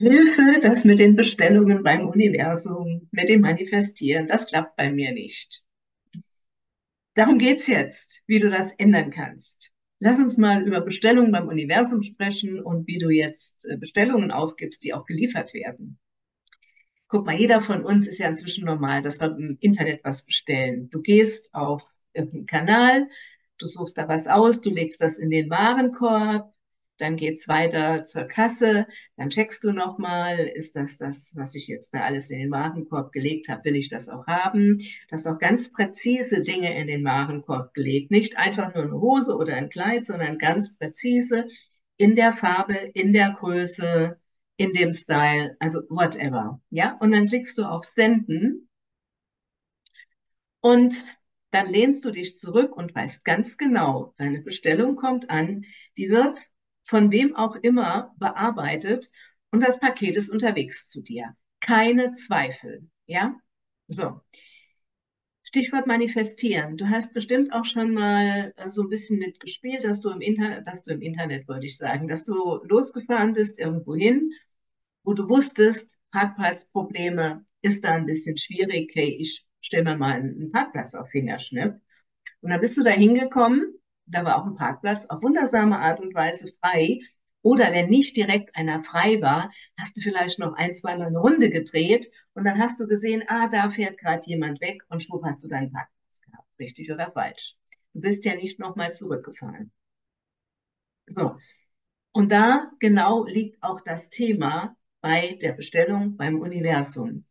Hilfe, das mit den Bestellungen beim Universum, mit dem Manifestieren, das klappt bei mir nicht. Darum geht's jetzt, wie du das ändern kannst. Lass uns mal über Bestellungen beim Universum sprechen und wie du jetzt Bestellungen aufgibst, die auch geliefert werden. Guck mal, jeder von uns ist ja inzwischen normal, dass wir im Internet was bestellen. Du gehst auf irgendeinen Kanal, du suchst da was aus, du legst das in den Warenkorb, dann geht es weiter zur Kasse, dann checkst du nochmal, ist das, was ich jetzt da alles in den Warenkorb gelegt habe, will ich das auch haben? Du hast auch ganz präzise Dinge in den Warenkorb gelegt, nicht einfach nur eine Hose oder ein Kleid, sondern ganz präzise in der Farbe, in der Größe, in dem Style, also whatever. Ja? Und dann klickst du auf Senden und dann lehnst du dich zurück und weißt ganz genau, deine Bestellung kommt an, die wird von wem auch immer bearbeitet und das Paket ist unterwegs zu dir. Keine Zweifel, ja? So, Stichwort manifestieren. Du hast bestimmt auch schon mal so ein bisschen mitgespielt, dass du im Internet, wollte ich sagen, dass du losgefahren bist irgendwo hin, wo du wusstest, Parkplatzprobleme ist da ein bisschen schwierig. Hey, ich stelle mir mal einen Parkplatz auf Fingerschnipp. Und dann bist du da hingekommen. Da war auch ein Parkplatz auf wundersame Art und Weise frei. Oder wenn nicht direkt einer frei war, hast du vielleicht noch ein, zweimal eine Runde gedreht und dann hast du gesehen, ah, da fährt gerade jemand weg und schwupp hast du deinen Parkplatz gehabt. Richtig oder falsch. Du bist ja nicht nochmal zurückgefahren. So, und da genau liegt auch das Thema bei der Bestellung beim Universum.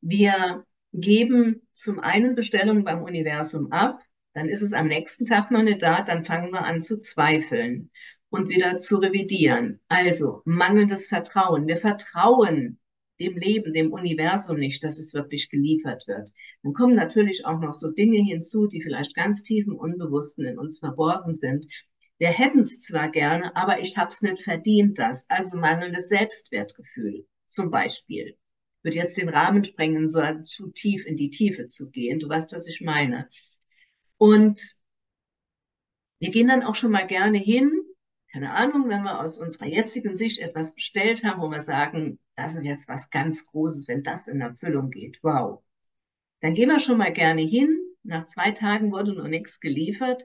Wir geben zum einen Bestellungen beim Universum ab, dann ist es am nächsten Tag noch nicht da, dann fangen wir an zu zweifeln und wieder zu revidieren. Also mangelndes Vertrauen. Wir vertrauen dem Leben, dem Universum nicht, dass es wirklich geliefert wird. Dann kommen natürlich auch noch so Dinge hinzu, die vielleicht ganz tief im Unbewussten in uns verborgen sind. Wir hätten es zwar gerne, aber ich habe es nicht verdient, das. Also mangelndes Selbstwertgefühl zum Beispiel. Ich würde jetzt den Rahmen sprengen, so zu tief in die Tiefe zu gehen. Du weißt, was ich meine. Und wir gehen dann auch schon mal gerne hin, keine Ahnung, wenn wir aus unserer jetzigen Sicht etwas bestellt haben, wo wir sagen, das ist jetzt was ganz Großes, wenn das in Erfüllung geht, wow. Dann gehen wir schon mal gerne hin, nach 2 Tagen wurde noch nichts geliefert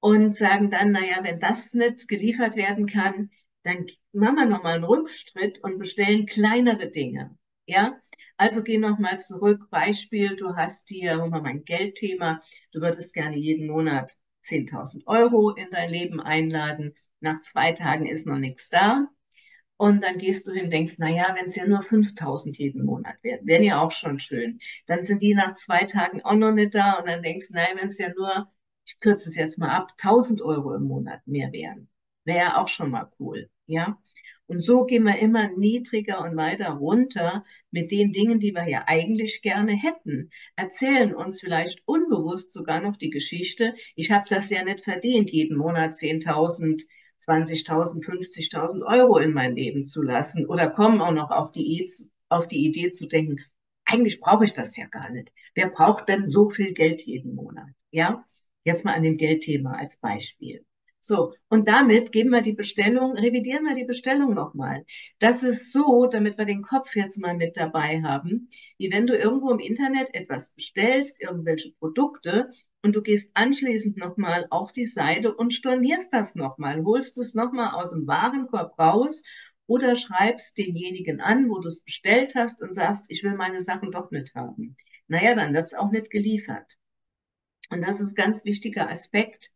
und sagen dann, naja, wenn das nicht geliefert werden kann, dann machen wir nochmal einen Rückschritt und bestellen kleinere Dinge, ja. Also geh nochmal zurück. Beispiel, du hast hier, holen wir mal ein Geldthema, du würdest gerne jeden Monat 10.000 € in dein Leben einladen. Nach 2 Tagen ist noch nichts da. Und dann gehst du hin und denkst, naja, wenn es ja nur 5.000 jeden Monat werden, wären ja auch schon schön. Dann sind die nach 2 Tagen auch noch nicht da. Und dann denkst du, nein, wenn es ja nur, ich kürze es jetzt mal ab, 1.000 € im Monat mehr wären. Wäre ja auch schon mal cool, ja. Und so gehen wir immer niedriger und weiter runter mit den Dingen, die wir ja eigentlich gerne hätten. Erzählen uns vielleicht unbewusst sogar noch die Geschichte, ich habe das ja nicht verdient, jeden Monat 10.000, 20.000, 50.000 € in mein Leben zu lassen. Oder kommen auch noch auf die Idee zu denken, eigentlich brauche ich das ja gar nicht. Wer braucht denn so viel Geld jeden Monat? Ja? Jetzt mal an dem Geldthema als Beispiel. So, und damit geben wir die Bestellung, revidieren wir die Bestellung nochmal. Das ist so, damit wir den Kopf jetzt mal mit dabei haben, wie wenn du irgendwo im Internet etwas bestellst, irgendwelche Produkte, und du gehst anschließend nochmal auf die Seite und stornierst das nochmal, holst es nochmal aus dem Warenkorb raus oder schreibst denjenigen an, wo du es bestellt hast und sagst, ich will meine Sachen doch nicht haben. Naja, dann wird es auch nicht geliefert. Und das ist ein ganz wichtiger Aspekt.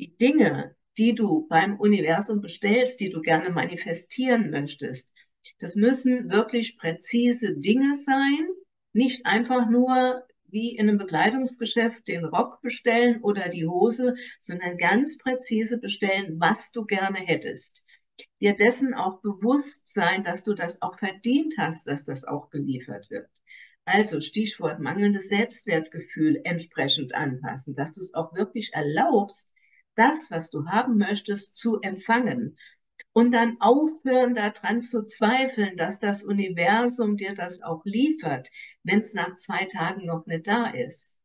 Die Dinge, die du beim Universum bestellst, die du gerne manifestieren möchtest, das müssen wirklich präzise Dinge sein, nicht einfach nur wie in einem Bekleidungsgeschäft den Rock bestellen oder die Hose, sondern ganz präzise bestellen, was du gerne hättest. Dir dessen auch bewusst sein, dass du das auch verdient hast, dass das auch geliefert wird. Also Stichwort mangelndes Selbstwertgefühl entsprechend anpassen, dass du es auch wirklich erlaubst, das, was du haben möchtest, zu empfangen. Und dann aufhören, daran zu zweifeln, dass das Universum dir das auch liefert, wenn es nach 2 Tagen noch nicht da ist.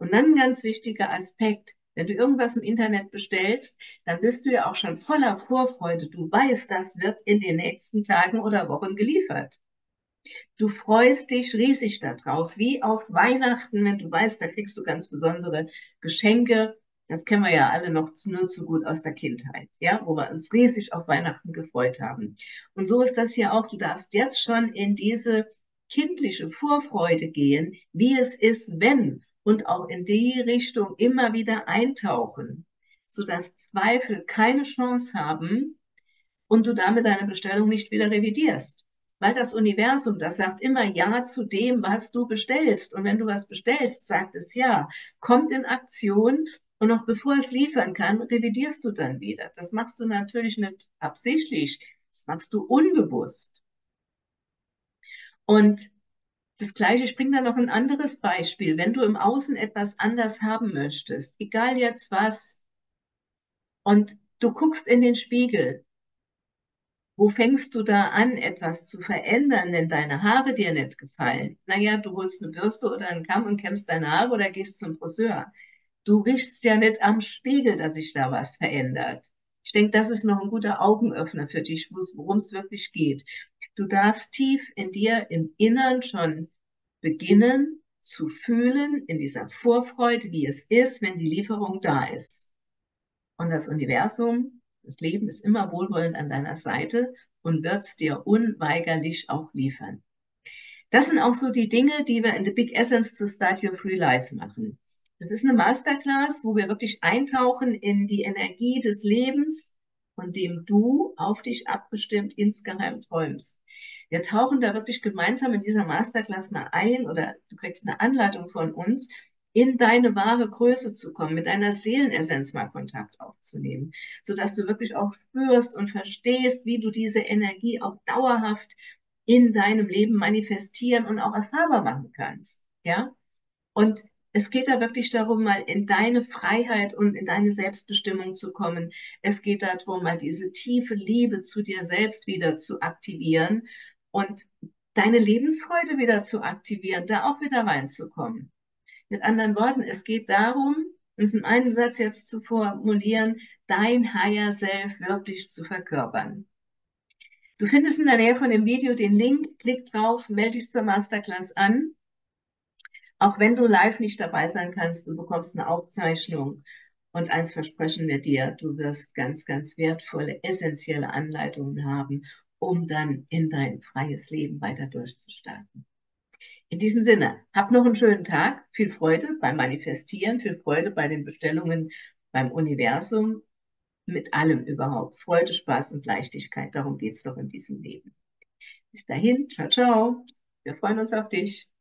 Und dann ein ganz wichtiger Aspekt, Wenn du irgendwas im Internet bestellst, dann bist du ja auch schon voller Vorfreude. Du weißt, das wird in den nächsten Tagen oder Wochen geliefert. Du freust dich riesig darauf, wie auf Weihnachten, wenn du weißt, da kriegst du ganz besondere Geschenke. Das kennen wir ja alle noch nur zu gut aus der Kindheit, ja, wo wir uns riesig auf Weihnachten gefreut haben. Und so ist das hier auch. Du darfst jetzt schon in diese kindliche Vorfreude gehen, wie es ist, wenn, und auch in die Richtung immer wieder eintauchen, sodass Zweifel keine Chance haben und du damit deine Bestellung nicht wieder revidierst. Weil das Universum, das sagt immer Ja zu dem, was du bestellst. Und wenn du was bestellst, sagt es Ja, kommt in Aktion und noch bevor es liefern kann, revidierst du dann wieder. Das machst du natürlich nicht absichtlich, das machst du unbewusst. Und das Gleiche, ich bringe da noch ein anderes Beispiel. Wenn du im Außen etwas anders haben möchtest, egal jetzt was, und du guckst in den Spiegel, wo fängst du da an, etwas zu verändern, wenn deine Haare dir nicht gefallen? Naja, du holst eine Bürste oder einen Kamm und kämmst deine Haare oder gehst zum Friseur. Du riechst ja nicht am Spiegel, dass sich da was verändert. Ich denke, das ist noch ein guter Augenöffner für dich, worum es wirklich geht. Du darfst tief in dir, im Innern schon beginnen zu fühlen, in dieser Vorfreude, wie es ist, wenn die Lieferung da ist. Und das Universum, das Leben ist immer wohlwollend an deiner Seite und wird es dir unweigerlich auch liefern. Das sind auch so die Dinge, die wir in The Big Essence to Start Your Free Life machen. Das ist eine Masterclass, wo wir wirklich eintauchen in die Energie des Lebens, von dem du auf dich abbestimmt insgeheim träumst. Wir tauchen da wirklich gemeinsam in dieser Masterclass mal ein, oder du kriegst eine Anleitung von uns, in deine wahre Größe zu kommen, mit deiner Seelenessenz mal Kontakt aufzunehmen, sodass du wirklich auch spürst und verstehst, wie du diese Energie auch dauerhaft in deinem Leben manifestieren und auch erfahrbar machen kannst. Ja? Und es geht da wirklich darum, mal in deine Freiheit und in deine Selbstbestimmung zu kommen. Es geht darum, mal diese tiefe Liebe zu dir selbst wieder zu aktivieren und deine Lebensfreude wieder zu aktivieren, da auch wieder reinzukommen. Mit anderen Worten, es geht darum, um es in einem Satz jetzt zu formulieren, dein Higher Self wirklich zu verkörpern. Du findest in der Nähe von dem Video den Link, klick drauf, melde dich zur Masterclass an. Auch wenn du live nicht dabei sein kannst, du bekommst eine Aufzeichnung. Und eins versprechen wir dir, du wirst ganz, ganz wertvolle, essentielle Anleitungen haben, um dann in dein freies Leben weiter durchzustarten. In diesem Sinne, hab noch einen schönen Tag, viel Freude beim Manifestieren, viel Freude bei den Bestellungen, beim Universum, mit allem überhaupt. Freude, Spaß und Leichtigkeit, darum geht es doch in diesem Leben. Bis dahin, ciao, ciao, wir freuen uns auf dich.